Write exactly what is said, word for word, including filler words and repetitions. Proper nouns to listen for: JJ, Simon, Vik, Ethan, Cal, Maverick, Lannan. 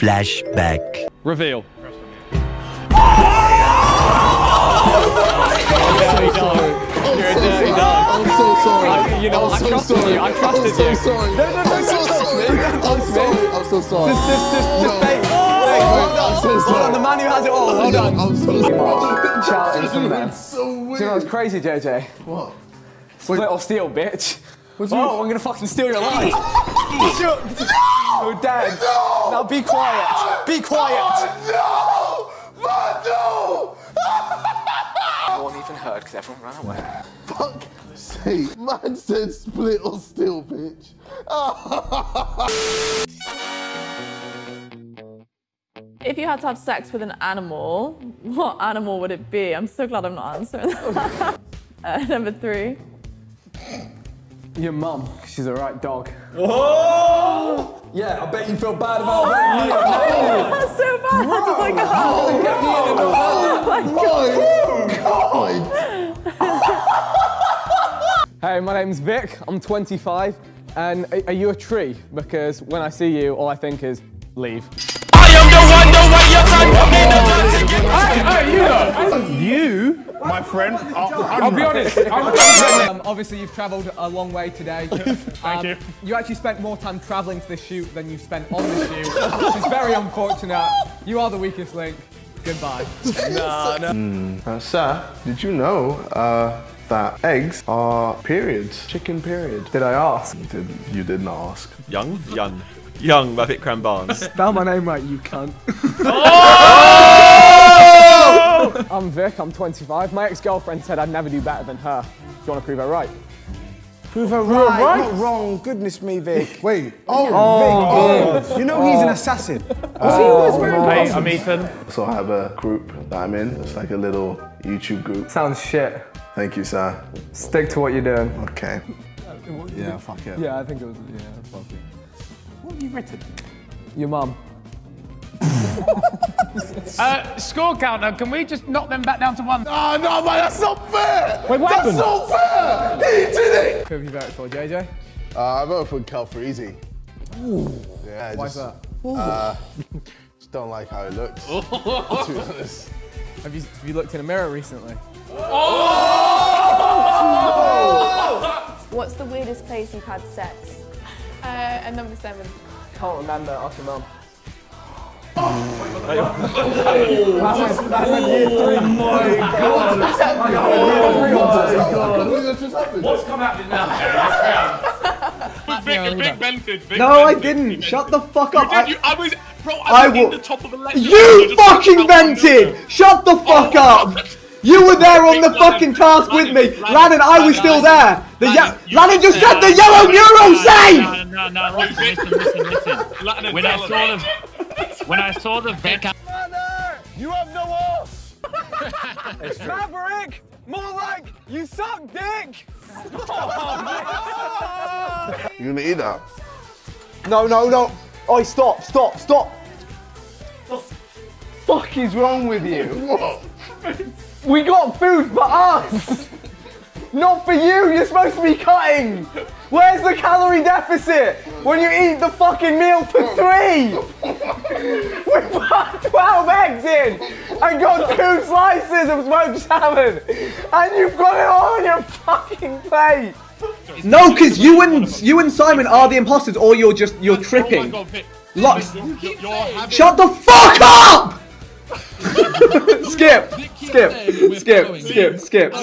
Flashback. Reveal. I'm so sorry. I, you know, I'm I so trusted sorry. you. I trusted I'm so you. Sorry. No, no, no, I'm so sorry. I'm sorry. I'm so sorry. This, this, this, this no. debate. Wait, hold on. I'm so sorry. Hold on. The man who has it all. Hold on. I'm so sorry. Shouting from there. It's so weird. Do you know what's crazy, J J? What? Split or steal, bitch. What's oh, mean? I'm gonna fucking steal your life. No! You're dead. No! Now be quiet. No! Be quiet. No! No! No one even heard because everyone ran away. Fuck. Hey, man said split or steal, bitch. If you had to have sex with an animal, what animal would it be? I'm so glad I'm not answering that. uh, number three. Your mum, she's a right dog. Oh! Yeah, I bet you feel bad about that. Oh, that's so bad. Bro, I just like, oh, oh, oh my God. Hey, my name's Vik, I'm twenty-five, and are, are you a tree? Because when I see you, all I think is, leave. I am the one, the way your time for me, the one to get me. Hey, you know, you, my friend, I'll, I'll be honest. um, obviously, you've travelled a long way today. Thank um, you. You actually spent more time travelling to this shoot than you've spent on this shoot, which is very unfortunate. You are the weakest link. Goodbye. Nah, no. Mm. Uh, sir, did you know, uh... that eggs are periods, chicken period. Did I ask? You didn't, you didn't ask. Young? Young. Young, Maverick Cranbarnes. Spell my name right, you cunt. Oh! I'm Vic, I'm twenty-five. My ex-girlfriend said I'd never do better than her. Do you want to prove her right? Prove her right, right? Not wrong. Goodness me, Vic. Wait. Oh, oh, Vic. Oh. You know he's an assassin. Oh. See, oh. Hey, I'm Ethan. So I have a group that I'm in. It's like a little YouTube group. Sounds shit. Thank you, sir. Stick to what you're doing. Okay. Yeah, fuck it. Yeah, I think it was, yeah, fuck it. What have you written? Your mum. uh, score counter, can we just knock them back down to one? Oh, no, man, that's not fair! Wait, what happened? That's not fair! He did it! Who have you voted for, J J? Uh, I voted for Cal for easy. Ooh. Yeah, why's that? Uh, just don't like how it looks, to be honest. Have you, have you looked in a mirror recently? Oh! Oh! What's the weirdest place you've had sex? Uh, and number seven. Can't remember, ask your mum. That's like year three. Oh my God! That's like year three. Oh, what's come happening now? Big, big Ben did. No, I didn't. Shut the fuck up. You did, you, I was. Bro, I, I was in the top of the lecture. You fucking vented! Shut the fuck up! You were there on the fucking task with me! Lannan, I was still there! Lannan just said the yellow neuro save! No, no, no, listen, listen, listen. When I saw the... When I saw the Vic... Lannan! You have no ass! Maverick! More like, you suck dick! You're gonna eat that? No, no, no! Oi, stop, stop, stop! What the fuck is wrong with you? What? We got food for us! Not for you, you're supposed to be cutting! Where's the calorie deficit? When you eat the fucking meal for three! We put twelve eggs in and got two slices of smoked salmon! And you've got it all on your fucking plate! No, because you and you and Simon are the imposters, or you're just you're tripping. Oh my God, lots. You're, you're shut the fuck up! Skip, skip, skip, skip, skip.